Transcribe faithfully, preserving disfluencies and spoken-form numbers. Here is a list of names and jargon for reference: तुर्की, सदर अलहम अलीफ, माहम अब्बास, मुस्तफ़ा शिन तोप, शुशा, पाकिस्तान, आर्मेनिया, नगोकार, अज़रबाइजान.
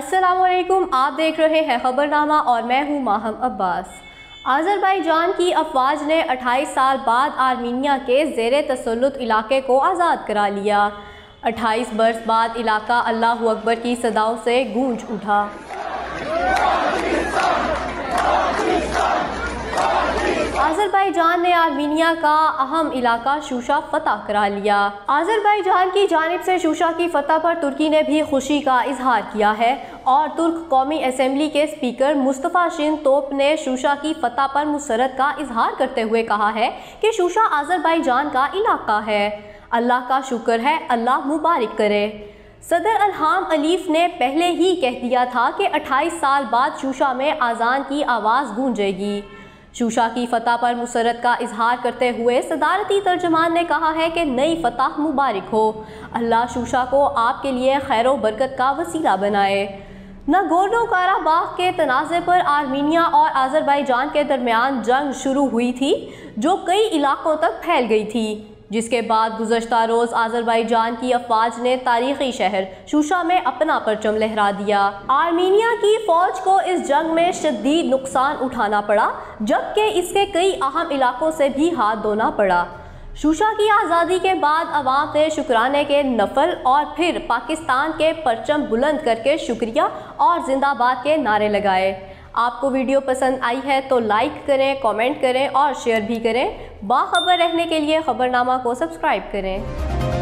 अस्सलामुअलैकुम, आप देख रहे हैं खबरनामा और मैं हूं माहम अब्बास। अज़रबाइजान की अफवाज ने अट्ठाईस साल बाद आर्मेनिया के ज़ेरे तसल्लुत इलाके को आज़ाद करा लिया। अट्ठाईस बरस बाद इलाका अल्लाहू अकबर की सदाओं से गूंज उठा। अज़रबाइजान ने आर्मेनिया का अहम इलाका शुशा फतह करा लिया। अज़रबाइजान की जानिब से शुशा की फतह पर तुर्की ने भी खुशी का इजहार किया है और तुर्क कौमी असम्बली के स्पीकर मुस्तफ़ा शिन तोप ने शुशा की फतह पर मुसरत का इजहार करते हुए कहा है कि शुशा अज़रबाइजान का इलाका है, अल्लाह का शुक्र है, अल्लाह मुबारक करे। सदर अलहम अलीफ ने पहले ही कह दिया था कि अट्ठाईस साल बाद शुशा में आज़ान की आवाज़ गूंजेगी। शुशा की फतह पर मुसरत का इजहार करते हुए सदारती तर्जमान ने कहा है कि नई फतह मुबारक हो, अल्लाह शुशा को आपके लिए खैर व बरकत का वसीला बनाए। नगोकार के तनाज़े पर आर्मेनिया और अज़रबैजान के दरमियान जंग शुरू हुई थी जो कई इलाकों तक फैल गई थी, जिसके बाद गुज़श्ता रोज़ अज़रबैजान की अफवाज ने तारीख़ी शहर शुशा में अपना परचम लहरा दिया। आर्मेनिया की फ़ौज को इस जंग में शदीद नुकसान उठाना पड़ा, जबकि इसके कई अहम इलाकों से भी हाथ धोना पड़ा। शुशा की आज़ादी के बाद अवाम ने शुक्राने के नफल और फिर पाकिस्तान के परचम बुलंद करके शुक्रिया और जिंदाबाद के नारे लगाए। आपको वीडियो पसंद आई है तो लाइक करें, कमेंट करें और शेयर भी करें। बाखबर रहने के लिए खबरनामा को सब्सक्राइब करें।